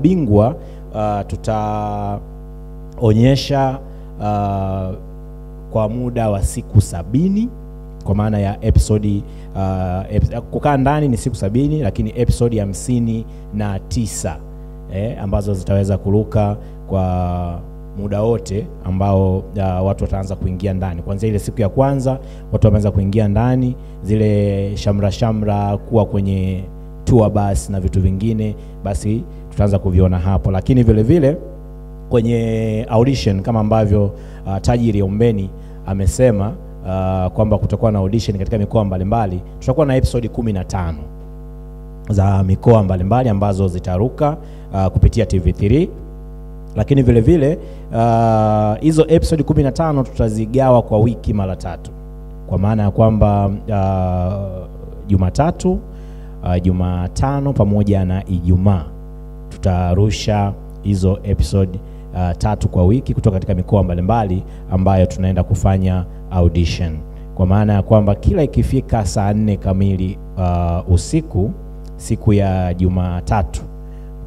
Bingwa tutaonyesha kwa muda wa siku 70, kwa maana ya episodi kukaa ndani ni siku 70, lakini episodi 59 ambazo zitaweza kuruka kwa muda wote ambao watu wataanza kuingia ndani. Kwanza ile siku ya kwanza watu wameanza kuingia ndani, zile shamra kuwa kwenye tour bus na vitu vingine, basi tutaanza kuviona hapo. Lakini vile vile kwenye audition, kama ambavyo Tajiri Ombeni amesema kwamba kutakuwa na audition katika mikoa mbalimbali, tutakuwa na episode 15 za mikoa mbalimbali ambazo zitaruka kupitia TV3. Lakini vile vile hizo episode 15 tutazigawa kwa wiki mara 3, kwa maana ya kwamba Jumatatu, Jumatano pamoja na Ijumaa tutarusha hizo episode 3 kwa wiki kutoka katika mikoa mbalimbali ambayo tunaenda kufanya audition. Kwa maana ya kwamba kila ikifika saa 4 kamili usiku siku ya Jumatatu,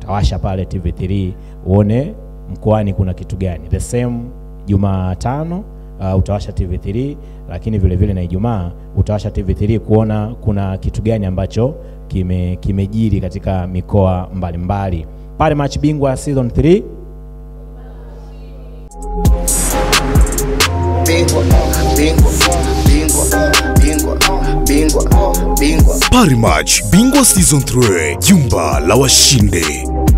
utawasha pale TV3 uone mkoani kuna kitu gani. The same Jumatano utawasha TV3, lakini vile vile na Ijumaa utawasha TV3 kuona kuna kitu gani ambacho kimejiri katika mikoa mbalimbali. Parimatch Bingwa season 3. Parimatch Bingwa season 3, jumba la washinde.